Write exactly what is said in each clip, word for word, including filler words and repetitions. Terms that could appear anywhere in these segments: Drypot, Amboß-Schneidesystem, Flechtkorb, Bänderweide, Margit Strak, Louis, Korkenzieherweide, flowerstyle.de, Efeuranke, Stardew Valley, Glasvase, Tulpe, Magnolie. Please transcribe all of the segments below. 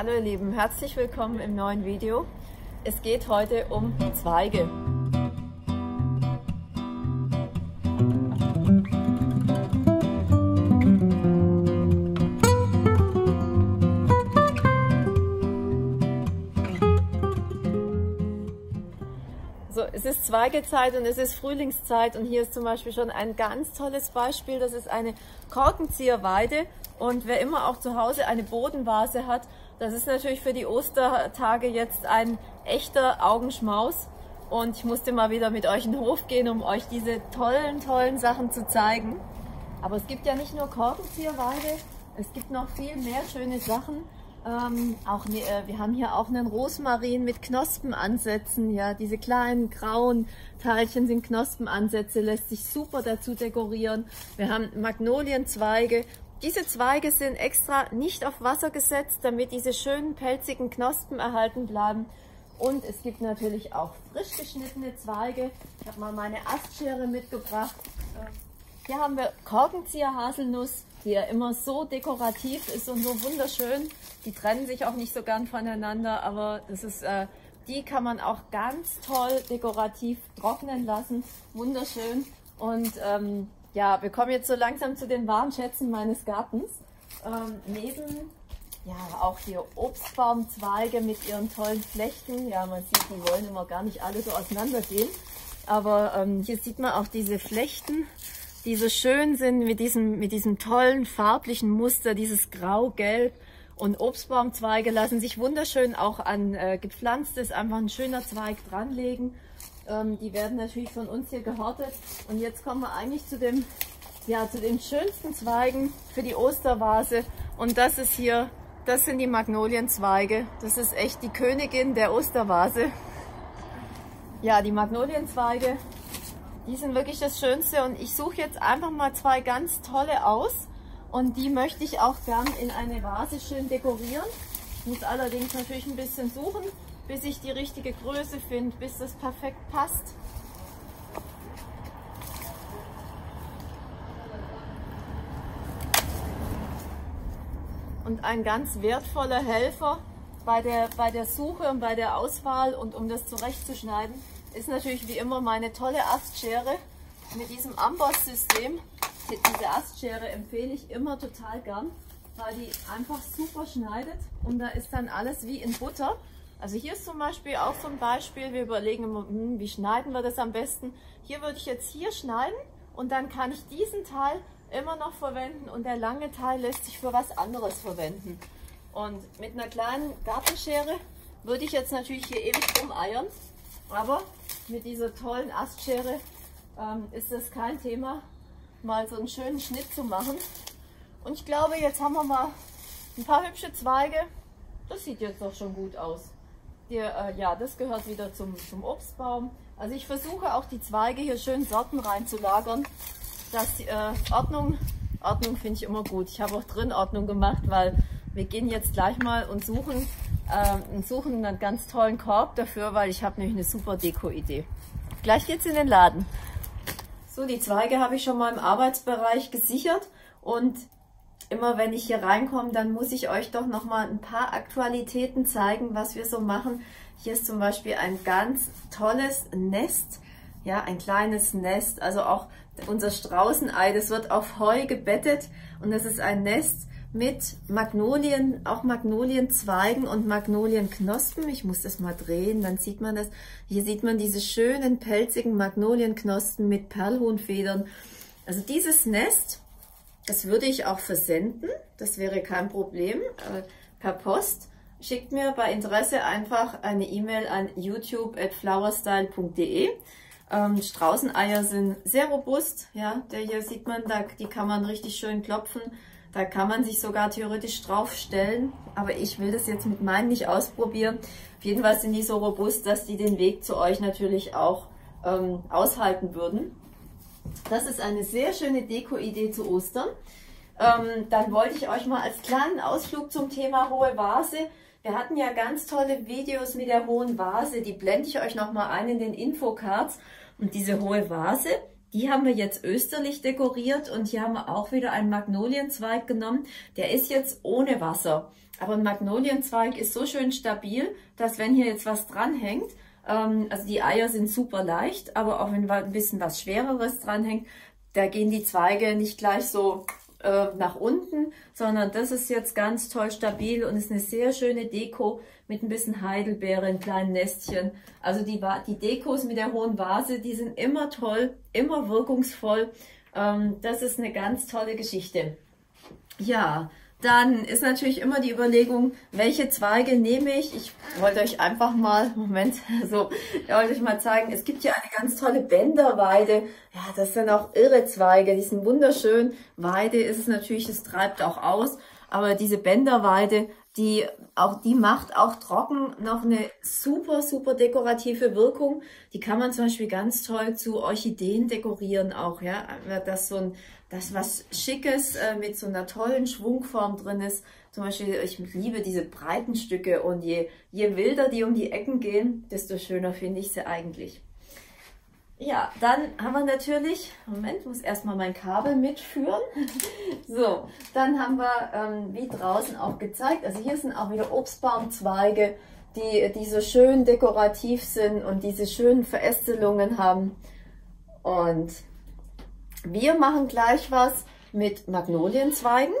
Hallo ihr Lieben, herzlich willkommen im neuen Video. Es geht heute um Zweige. So, es ist Zweigezeit und es ist Frühlingszeit und hier ist zum Beispiel schon ein ganz tolles Beispiel. Das ist eine Korkenzieherweide und wer immer auch zu Hause eine Bodenvase hat, das ist natürlich für die Ostertage jetzt ein echter Augenschmaus und ich musste mal wieder mit euch in den Hof gehen, um euch diese tollen, tollen Sachen zu zeigen. Aber es gibt ja nicht nur Korkenzieherweide, es gibt noch viel mehr schöne Sachen. Ähm, auch, äh, wir haben hier auch einen Rosmarin mit Knospenansätzen. Ja, diese kleinen grauen Teilchen sind Knospenansätze, lässt sich super dazu dekorieren. Wir haben Magnolienzweige. Diese Zweige sind extra nicht auf Wasser gesetzt, damit diese schönen pelzigen Knospen erhalten bleiben. Und es gibt natürlich auch frisch geschnittene Zweige. Ich habe mal meine Astschere mitgebracht. Hier haben wir Korkenzieher-Haselnuss, die ja immer so dekorativ ist und so wunderschön. Die trennen sich auch nicht so gern voneinander, aber das ist, äh, die kann man auch ganz toll dekorativ trocknen lassen. Wunderschön. Und ähm, ja, wir kommen jetzt so langsam zu den wahren Schätzen meines Gartens. Ähm, neben, ja, auch hier Obstbaumzweige mit ihren tollen Flechten. Ja, man sieht, die wollen immer gar nicht alle so auseinandergehen. Aber ähm, hier sieht man auch diese Flechten, die so schön sind mit diesem, mit diesem tollen farblichen Muster, dieses Grau-Gelb. Und Obstbaumzweige lassen sich wunderschön auch an äh, gepflanztes, einfach ein schöner Zweig dranlegen. Ähm, die werden natürlich von uns hier gehortet. Und jetzt kommen wir eigentlich zu, dem, ja, zu den schönsten Zweigen für die Ostervase. Und das ist hier, das sind die Magnolienzweige. Das ist echt die Königin der Ostervase. Ja, die Magnolienzweige. Die sind wirklich das Schönste und ich suche jetzt einfach mal zwei ganz tolle aus und die möchte ich auch gern in eine Vase schön dekorieren. Ich muss allerdings natürlich ein bisschen suchen, bis ich die richtige Größe finde, bis das perfekt passt. Und ein ganz wertvoller Helfer bei der, bei der Suche und bei der Auswahl und um das zurechtzuschneiden, ist natürlich wie immer meine tolle Astschere mit diesem Amboss-System. Diese Astschere empfehle ich immer total gern, weil die einfach super schneidet und da ist dann alles wie in Butter. Also hier ist zum Beispiel auch so ein Beispiel, wir überlegen immer, wie schneiden wir das am besten. Hier würde ich jetzt hier schneiden und dann kann ich diesen Teil immer noch verwenden und der lange Teil lässt sich für was anderes verwenden. Und mit einer kleinen Gartenschere würde ich jetzt natürlich hier ewig rumeiern. Aber mit dieser tollen Astschere ähm, ist es kein Thema, mal so einen schönen Schnitt zu machen. Und ich glaube, jetzt haben wir mal ein paar hübsche Zweige. Das sieht jetzt doch schon gut aus. Die, äh, ja, das gehört wieder zum, zum Obstbaum. Also ich versuche auch die Zweige hier schön Sorten reinzulagern. Das, äh, Ordnung, Ordnung finde ich immer gut. Ich habe auch drin Ordnung gemacht, weil wir gehen jetzt gleich mal und suchen. Und suchen einen ganz tollen Korb dafür, weil ich habe nämlich eine super Deko-Idee. Gleich geht's in den Laden. So, die Zweige habe ich schon mal im Arbeitsbereich gesichert und immer wenn ich hier reinkomme, dann muss ich euch doch nochmal ein paar Aktualitäten zeigen, was wir so machen. Hier ist zum Beispiel ein ganz tolles Nest, ja, ein kleines Nest, also auch unser Straußenei, das wird auf Heu gebettet und das ist ein Nest mit Magnolien, auch Magnolienzweigen und Magnolienknospen. Ich muss das mal drehen, dann sieht man das. Hier sieht man diese schönen pelzigen Magnolienknospen mit Perlhuhnfedern. Also dieses Nest, das würde ich auch versenden. Das wäre kein Problem. Per Post schickt mir bei Interesse einfach eine E-Mail an youtube at flowerstyle punkt de. Ähm, Straußeneier sind sehr robust. Ja, der hier sieht man, da, die kann man richtig schön klopfen. Da kann man sich sogar theoretisch draufstellen, aber ich will das jetzt mit meinen nicht ausprobieren. Auf jeden Fall sind die so robust, dass die den Weg zu euch natürlich auch ähm, aushalten würden. Das ist eine sehr schöne Deko-Idee zu Ostern. Ähm, dann wollte ich euch mal als kleinen Ausflug zum Thema hohe Vase. Wir hatten ja ganz tolle Videos mit der hohen Vase, die blende ich euch nochmal ein in den Infocards. Und diese hohe Vase, die haben wir jetzt österlich dekoriert und hier haben wir auch wieder einen Magnolienzweig genommen. Der ist jetzt ohne Wasser. Aber ein Magnolienzweig ist so schön stabil, dass wenn hier jetzt was dranhängt, ähm, also die Eier sind super leicht, aber auch wenn ein bisschen was Schwereres dranhängt, da gehen die Zweige nicht gleich so äh, nach unten, sondern das ist jetzt ganz toll stabil und ist eine sehr schöne Deko mit ein bisschen Heidelbeere in kleinen Nestchen. Also die, die Dekos mit der hohen Vase, die sind immer toll, immer wirkungsvoll. Ähm, das ist eine ganz tolle Geschichte. Ja, dann ist natürlich immer die Überlegung, welche Zweige nehme ich? Ich wollte euch einfach mal, Moment, so, ich wollte euch mal zeigen, es gibt hier eine ganz tolle Bänderweide. Ja, das sind auch irre Zweige, die sind wunderschön. Weide ist es natürlich, es treibt auch aus, aber diese Bänderweide, die, auch, die macht auch trocken noch eine super, super dekorative Wirkung. Die kann man zum Beispiel ganz toll zu Orchideen dekorieren auch, ja, dass so ein, dass was Schickes äh, mit so einer tollen Schwungform drin ist. Zum Beispiel, ich liebe diese breiten Stücke und je, je wilder die um die Ecken gehen, desto schöner finde ich sie eigentlich. Ja, dann haben wir natürlich, Moment, muss erstmal mein Kabel mitführen. So, dann haben wir, ähm, wie draußen auch gezeigt, also hier sind auch wieder Obstbaumzweige, die, die so schön dekorativ sind und diese schönen Verästelungen haben. Und wir machen gleich was mit Magnolienzweigen.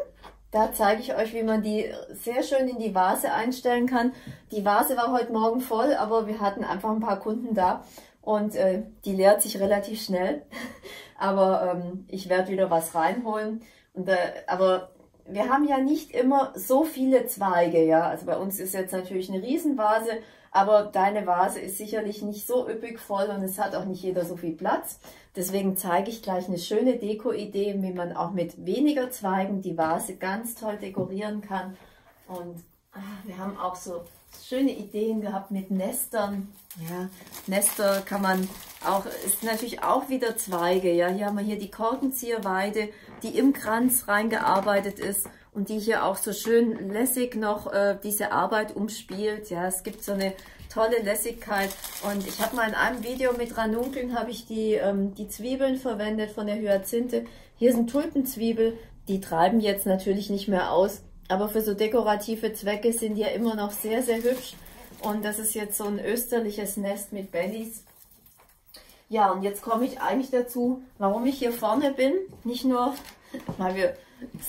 Da zeige ich euch, wie man die sehr schön in die Vase einstellen kann. Die Vase war heute Morgen voll, aber wir hatten einfach ein paar Kunden da. Und äh, die leert sich relativ schnell, aber ähm, ich werde wieder was reinholen. Und, äh, aber wir haben ja nicht immer so viele Zweige, ja. Also bei uns ist jetzt natürlich eine Riesenvase, aber deine Vase ist sicherlich nicht so üppig voll und es hat auch nicht jeder so viel Platz. Deswegen zeige ich gleich eine schöne Deko-Idee, wie man auch mit weniger Zweigen die Vase ganz toll dekorieren kann. Und ach, wir haben auch so schöne Ideen gehabt mit Nestern. Ja, Nester kann man auch, ist natürlich auch wieder Zweige. Ja, hier haben wir hier die Korkenzieherweide, die im Kranz reingearbeitet ist und die hier auch so schön lässig noch äh, diese Arbeit umspielt. Ja, es gibt so eine tolle Lässigkeit. Und ich habe mal in einem Video mit Ranunkeln habe ich die, ähm, die Zwiebeln verwendet von der Hyazinthe. Hier sind Tulpenzwiebel, die treiben jetzt natürlich nicht mehr aus. Aber für so dekorative Zwecke sind die ja immer noch sehr, sehr hübsch. Und das ist jetzt so ein österliches Nest mit Bellies. Ja, und jetzt komme ich eigentlich dazu, warum ich hier vorne bin. Nicht nur, weil wir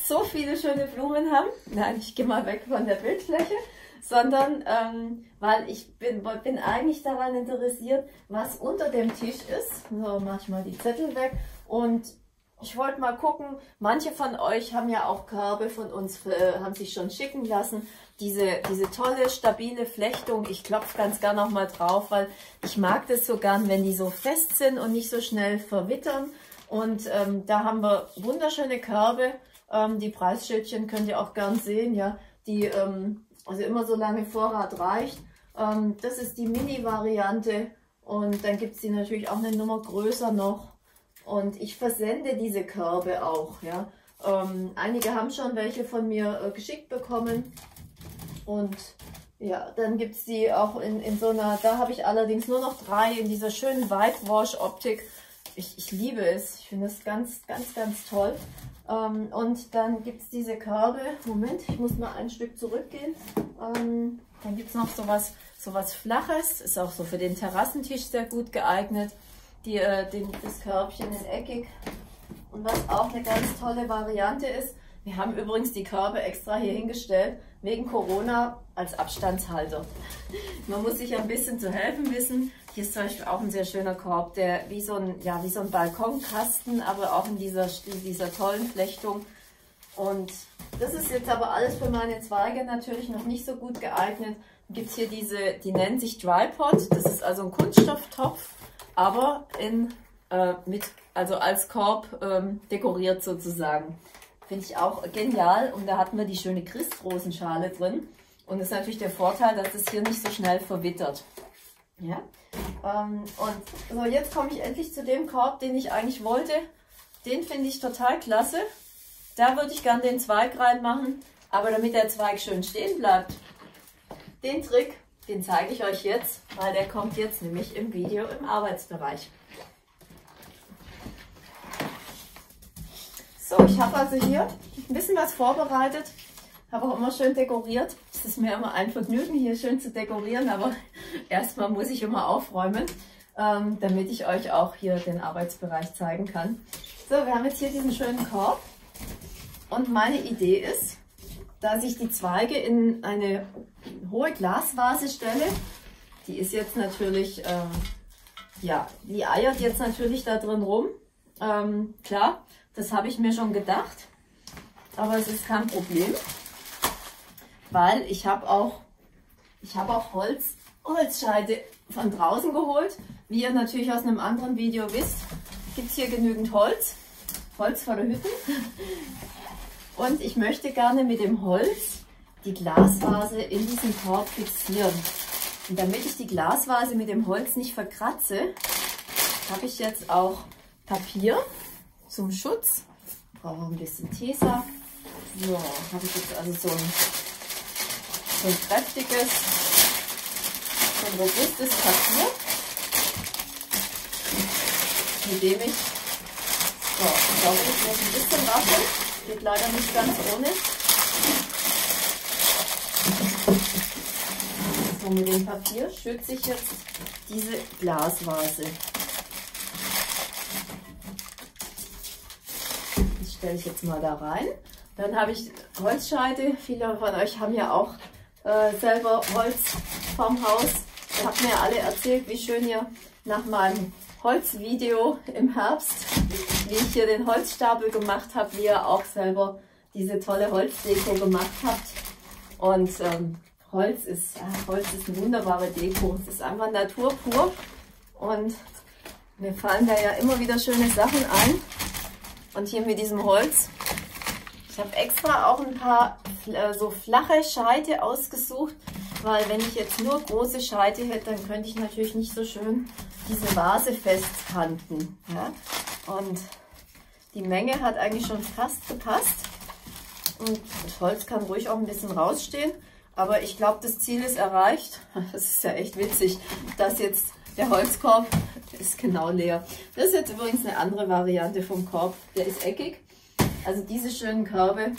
so viele schöne Blumen haben. Nein, ich gehe mal weg von der Bildfläche. Sondern, ähm, weil ich bin, bin eigentlich daran interessiert, was unter dem Tisch ist. So, mache ich mal die Zettel weg. Und ich wollte mal gucken, manche von euch haben ja auch Körbe von uns, äh, haben sich schon schicken lassen. Diese, diese tolle, stabile Flechtung, ich klopfe ganz gern nochmal drauf, weil ich mag das so gern, wenn die so fest sind und nicht so schnell verwittern. Und ähm, da haben wir wunderschöne Körbe. Ähm, die Preisschildchen könnt ihr auch gern sehen, ja, die ähm, also immer so lange Vorrat reicht. Ähm, das ist die Mini-Variante und dann gibt es die natürlich auch eine Nummer größer noch. Und ich versende diese Körbe auch, ja. Ähm, einige haben schon welche von mir äh, geschickt bekommen. Und ja, dann gibt es die auch in, in so einer, da habe ich allerdings nur noch drei in dieser schönen Whitewash-Optik. Ich, ich liebe es, ich finde es ganz, ganz, ganz toll. Ähm, und dann gibt es diese Körbe, Moment, ich muss mal ein Stück zurückgehen. Ähm, dann gibt es noch sowas, sowas Flaches, ist auch so für den Terrassentisch sehr gut geeignet. Die, äh, den, das Körbchen in eckig. Und was auch eine ganz tolle Variante ist, wir haben übrigens die Körbe extra hier hingestellt, wegen Corona als Abstandshalter. Man muss sich ein bisschen zu helfen wissen. Hier ist zum Beispiel auch ein sehr schöner Korb, der wie so ein, ja, wie so ein Balkonkasten, aber auch in dieser, in dieser tollen Flechtung. Und das ist jetzt aber alles für meine Zweige natürlich noch nicht so gut geeignet. Gibt es hier diese, die nennen sich Drypot, das ist also ein Kunststofftopf, aber in, äh, mit, also als Korb ähm, dekoriert sozusagen. Finde ich auch genial. Und da hatten wir die schöne Christrosenschale drin. Und das ist natürlich der Vorteil, dass es hier nicht so schnell verwittert. Ja? Ähm, und so, jetzt komme ich endlich zu dem Korb, den ich eigentlich wollte. Den finde ich total klasse. Da würde ich gerne den Zweig reinmachen. Aber damit der Zweig schön stehen bleibt, den Trick, den zeige ich euch jetzt, weil der kommt jetzt nämlich im Video im Arbeitsbereich. So, ich habe also hier ein bisschen was vorbereitet. Aber immer schön dekoriert. Es ist mir immer ein Vergnügen, hier schön zu dekorieren, aber erstmal muss ich immer aufräumen, ähm, damit ich euch auch hier den Arbeitsbereich zeigen kann. So, wir haben jetzt hier diesen schönen Korb und meine Idee ist, dass ich die Zweige in eine hohe Glasvase stelle. Die ist jetzt natürlich, ähm, ja, die eiert jetzt natürlich da drin rum. Ähm, klar, das habe ich mir schon gedacht, aber es ist kein Problem, weil ich habe auch, ich habe auch Holz, Holzscheite von draußen geholt. Wie ihr natürlich aus einem anderen Video wisst, gibt es hier genügend Holz, Holz vor der Hütte. Und ich möchte gerne mit dem Holz die Glasvase in diesen Korb fixieren. Und damit ich die Glasvase mit dem Holz nicht verkratze, habe ich jetzt auch Papier zum Schutz. Ich brauche ein bisschen Tesa. So, habe ich jetzt also so ein, so ein kräftiges, so ein robustes Papier, mit dem ich, so, ich glaube, ich muss ein bisschen waschen. Geht leider nicht ganz ohne. So, mit dem Papier schütze ich jetzt diese Glasvase. Das stelle ich jetzt mal da rein. Dann habe ich Holzscheite. Viele von euch haben ja auch äh, selber Holz vom Haus. Ihr habt mir alle erzählt, wie schön ihr nach meinem Holzvideo im Herbst, wie ich hier den Holzstapel gemacht habe, wie ihr auch selber diese tolle Holzdeko gemacht habt. Und ähm, Holz ist, äh, Holz ist eine wunderbare Deko. Es ist einfach Natur pur. Und mir fallen da ja immer wieder schöne Sachen ein. Und hier mit diesem Holz. Ich habe extra auch ein paar äh, so flache Scheite ausgesucht, weil wenn ich jetzt nur große Scheite hätte, dann könnte ich natürlich nicht so schön diese Vase festkanten. Ja? Und die Menge hat eigentlich schon fast gepasst. Und das Holz kann ruhig auch ein bisschen rausstehen. Aber ich glaube, das Ziel ist erreicht. Das ist ja echt witzig, dass jetzt der Holzkorb ist genau leer. Das ist jetzt übrigens eine andere Variante vom Korb. Der ist eckig. Also diese schönen Körbe,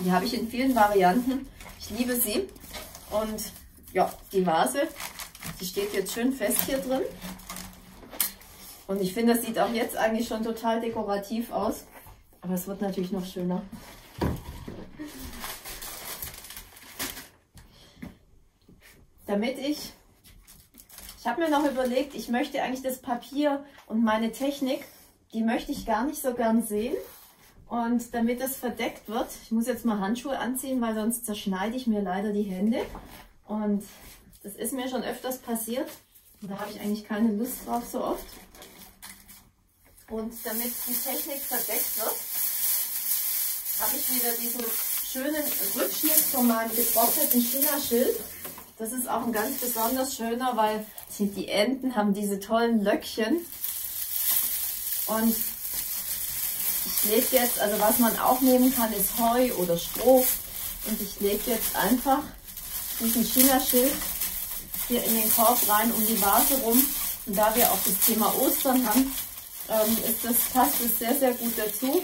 die habe ich in vielen Varianten. Ich liebe sie. Und ja, die Vase, die steht jetzt schön fest hier drin. Und ich finde, das sieht auch jetzt eigentlich schon total dekorativ aus. Aber es wird natürlich noch schöner. Damit ich, ich habe mir noch überlegt, ich möchte eigentlich das Papier und meine Technik, die möchte ich gar nicht so gern sehen. Und damit das verdeckt wird, ich muss jetzt mal Handschuhe anziehen, weil sonst zerschneide ich mir leider die Hände. Und das ist mir schon öfters passiert. Und da habe ich eigentlich keine Lust drauf so oft. Und damit die Technik verdeckt wird, habe ich wieder diesen schönen Rückschnitt von meinem getrockneten China-Schild. Das ist auch ein ganz besonders schöner, weil die Enden haben diese tollen Löckchen. Und ich lege jetzt, also was man auch nehmen kann, ist Heu oder Stroh. Und ich lege jetzt einfach diesen China-Schild hier in den Korb rein, um die Vase rum. Und da wir auch das Thema Ostern haben, ähm, ist das, passt das sehr, sehr gut dazu.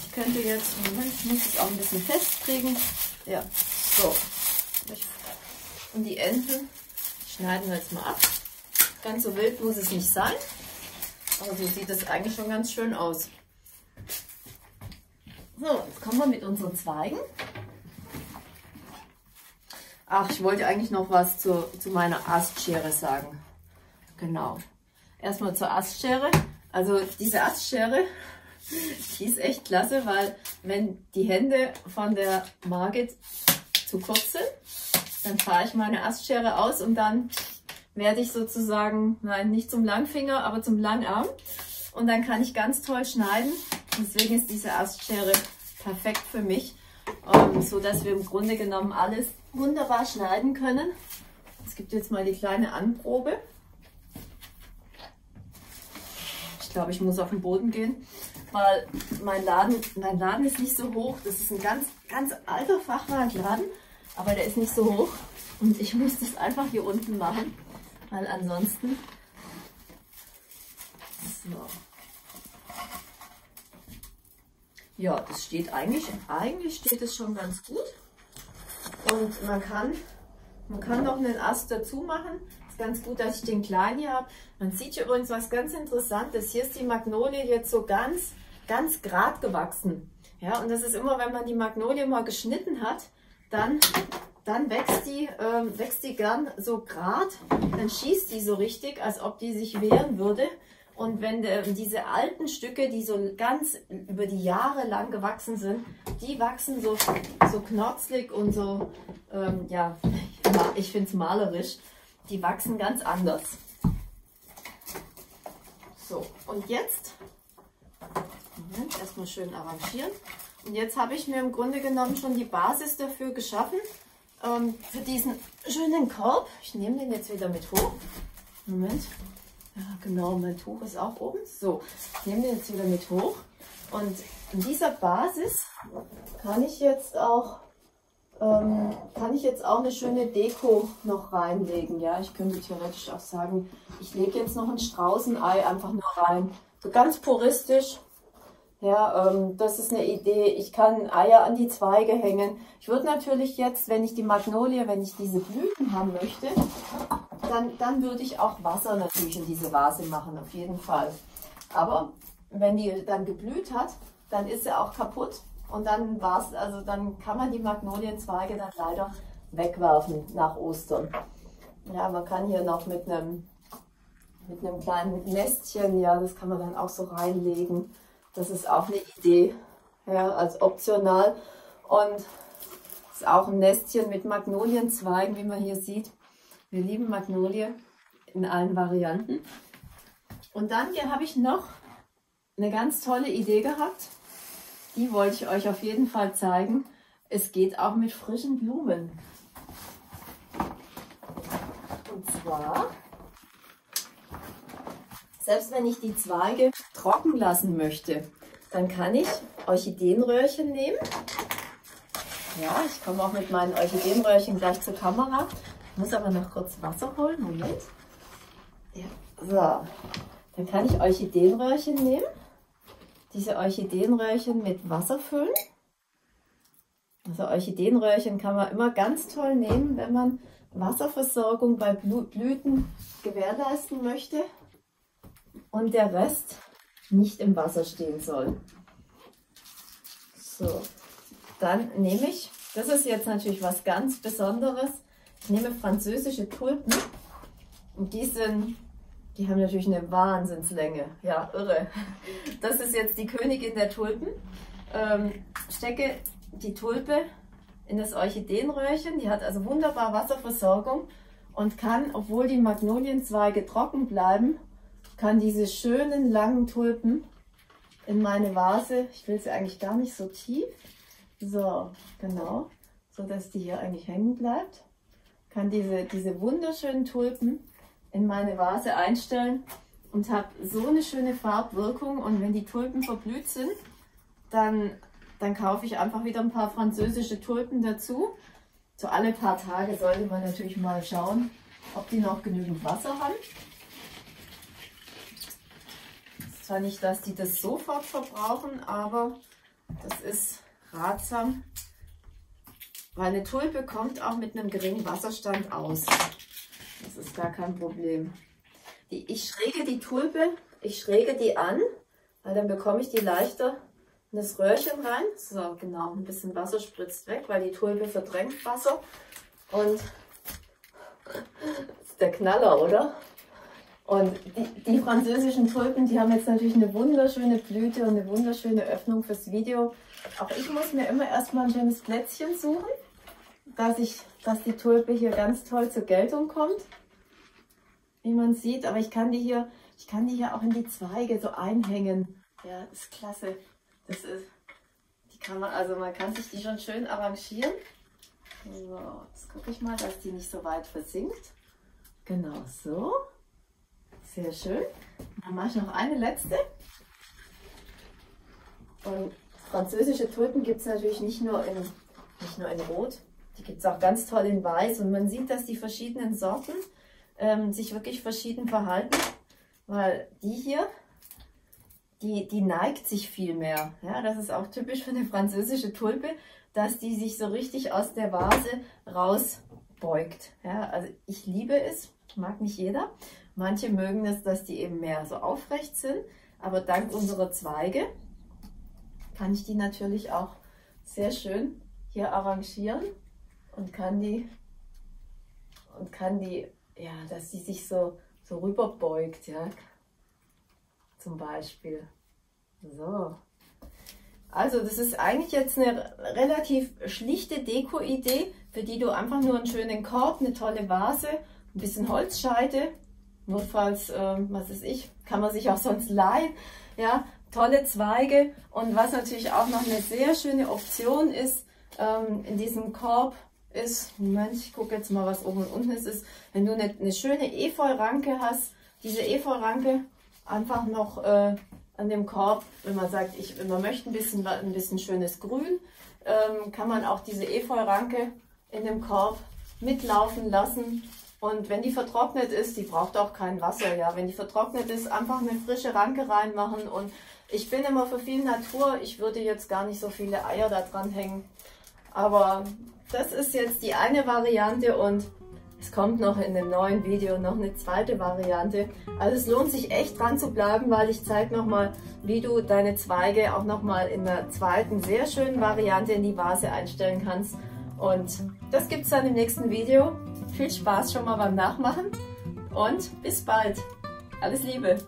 Ich könnte jetzt, Moment, ich muss es auch ein bisschen festkriegen. Ja, so. Und die Enden schneiden wir jetzt mal ab. Ganz so wild muss es nicht sein. Aber so sieht es eigentlich schon ganz schön aus. So, jetzt kommen wir mit unseren Zweigen. Ach, ich wollte eigentlich noch was zu, zu meiner Astschere sagen. Genau. Erstmal zur Astschere. Also diese Astschere, die ist echt klasse, weil wenn die Hände von der Margit zu kurz sind, dann fahre ich meine Astschere aus und dann werde ich sozusagen, nein, nicht zum Langfinger, aber zum Langarm. Und dann kann ich ganz toll schneiden. Deswegen ist diese Astschere perfekt für mich, so dass wir im Grunde genommen alles wunderbar schneiden können. Es gibt jetzt mal die kleine Anprobe. Ich glaube, ich muss auf den Boden gehen, weil mein Laden, mein Laden ist nicht so hoch. Das ist ein ganz, ganz alter Fachmarktladen, aber der ist nicht so hoch. Und ich muss das einfach hier unten machen, weil ansonsten... So. Ja, das steht eigentlich, eigentlich steht es schon ganz gut. Und man kann, man kann noch einen Ast dazu machen. Ist ganz gut, dass ich den kleinen hier habe. Man sieht hier übrigens was ganz Interessantes. Hier ist die Magnolie jetzt so ganz, ganz gerad gewachsen. Ja, und das ist immer, wenn man die Magnolie mal geschnitten hat, dann, dann wächst die, ähm, wächst die gern so gerad. Dann schießt die so richtig, als ob die sich wehren würde. Und wenn de, diese alten Stücke, die so ganz über die Jahre lang gewachsen sind, die wachsen so, so knorzlig und so, ähm, ja, ich finde es malerisch, die wachsen ganz anders. So, und jetzt, Moment, erstmal schön arrangieren. Und jetzt habe ich mir im Grunde genommen schon die Basis dafür geschaffen, ähm, für diesen schönen Korb. Ich nehme den jetzt wieder mit hoch. Moment. Ja, genau, mein Tuch ist auch oben. So, ich nehme den jetzt wieder mit hoch. Und in dieser Basis kann ich jetzt auch, ähm, kann ich jetzt auch eine schöne Deko noch reinlegen. Ja, ich könnte theoretisch auch sagen, ich lege jetzt noch ein Straußenei einfach nur rein. So ganz puristisch. Ja, ähm, das ist eine Idee. Ich kann Eier an die Zweige hängen. Ich würde natürlich jetzt, wenn ich die Magnolie, wenn ich diese Blüten haben möchte, Dann, dann würde ich auch Wasser natürlich in diese Vase machen, auf jeden Fall. Aber wenn die dann geblüht hat, dann ist sie auch kaputt. Und dann war's, also dann kann man die Magnolienzweige dann leider wegwerfen nach Ostern. Ja, man kann hier noch mit einem, mit einem kleinen Nestchen, ja, das kann man dann auch so reinlegen. Das ist auch eine Idee, ja, als optional. Und ist auch ein Nestchen mit Magnolienzweigen, wie man hier sieht. Wir lieben Magnolie in allen Varianten. Und dann hier habe ich noch eine ganz tolle Idee gehabt. Die wollte ich euch auf jeden Fall zeigen. Es geht auch mit frischen Blumen. Und zwar, selbst wenn ich die Zweige trocken lassen möchte, dann kann ich Orchideenröhrchen nehmen. Ja, ich komme auch mit meinen Orchideenröhrchen gleich zur Kamera. Ich muss aber noch kurz Wasser holen. Moment. Ja, so. Dann kann ich Orchideenröhrchen nehmen. Diese Orchideenröhrchen mit Wasser füllen. Also Orchideenröhrchen kann man immer ganz toll nehmen, wenn man Wasserversorgung bei Blüten gewährleisten möchte und der Rest nicht im Wasser stehen soll. So, dann nehme ich, das ist jetzt natürlich was ganz Besonderes, ich nehme französische Tulpen und die sind, die haben natürlich eine Wahnsinnslänge, ja, irre. Das ist jetzt die Königin der Tulpen. Ähm, stecke die Tulpe in das Orchideenröhrchen, die hat also wunderbar Wasserversorgung und kann, obwohl die Magnolienzweige trocken bleiben, kann diese schönen langen Tulpen in meine Vase, ich will sie eigentlich gar nicht so tief, so, genau, so dass die hier eigentlich hängen bleibt. Kann diese, diese wunderschönen Tulpen in meine Vase einstellen und habe so eine schöne Farbwirkung. Und wenn die Tulpen verblüht sind, dann, dann kaufe ich einfach wieder ein paar französische Tulpen dazu. So alle paar Tage sollte man natürlich mal schauen, ob die noch genügend Wasser haben. Zwar nicht, dass die das sofort verbrauchen, aber das ist ratsam. Weil eine Tulpe kommt auch mit einem geringen Wasserstand aus. Das ist gar kein Problem. Die, ich schräge die Tulpe, ich schräge die an, weil dann bekomme ich die leichter in das Röhrchen rein. So, genau, ein bisschen Wasser spritzt weg, weil die Tulpe verdrängt Wasser. Und das ist der Knaller, oder? Und die, die französischen Tulpen, die haben jetzt natürlich eine wunderschöne Blüte und eine wunderschöne Öffnung fürs Video. Auch ich muss mir immer erstmal ein schönes Plätzchen suchen, dass ich, dass die Tulpe hier ganz toll zur Geltung kommt, wie man sieht. Aber ich kann die hier, ich kann die hier auch in die Zweige so einhängen. Ja, ist klasse. Das ist, die kann man, also man kann sich die schon schön arrangieren. So, jetzt gucke ich mal, dass die nicht so weit versinkt. Genau so. Sehr schön. Dann mache ich noch eine letzte. Und französische Tulpen gibt es natürlich nicht nur in, nicht nur in Rot, die gibt es auch ganz toll in Weiß. Und man sieht, dass die verschiedenen Sorten ähm, sich wirklich verschieden verhalten, weil die hier, die, die neigt sich viel mehr. Ja, das ist auch typisch für eine französische Tulpe, dass die sich so richtig aus der Vase rausbeugt. Ja, also ich liebe es, mag nicht jeder. Manche mögen es, dass die eben mehr so aufrecht sind, aber dank unserer Zweige kann ich die natürlich auch sehr schön hier arrangieren und kann die, und kann die, ja, dass sie sich so, so rüberbeugt, ja, zum Beispiel. So. Also das ist eigentlich jetzt eine relativ schlichte Deko-Idee, für die du einfach nur einen schönen Korb, eine tolle Vase, ein bisschen Holzscheite, notfalls, äh, was weiß ich, kann man sich auch sonst leihen, ja, tolle Zweige. Und was natürlich auch noch eine sehr schöne Option ist, ähm, in diesem Korb ist, Moment, ich gucke jetzt mal, was oben und unten ist, ist, wenn du eine, eine schöne Efeuranke hast, diese Efeuranke einfach noch äh, an dem Korb, wenn man sagt, ich, wenn man möchte ein bisschen, ein bisschen schönes Grün, ähm, kann man auch diese Efeuranke in dem Korb mitlaufen lassen. Und wenn die vertrocknet ist, die braucht auch kein Wasser, ja, wenn die vertrocknet ist, einfach eine frische Ranke reinmachen. Und ich bin immer für viel Natur, ich würde jetzt gar nicht so viele Eier da dran hängen. Aber das ist jetzt die eine Variante und es kommt noch in einem neuen Video noch eine zweite Variante. Also es lohnt sich echt dran zu bleiben, weil ich zeige nochmal, wie du deine Zweige auch nochmal in der zweiten sehr schönen Variante in die Vase einstellen kannst. Und das gibt es dann im nächsten Video. Viel Spaß schon mal beim Nachmachen und bis bald. Alles Liebe!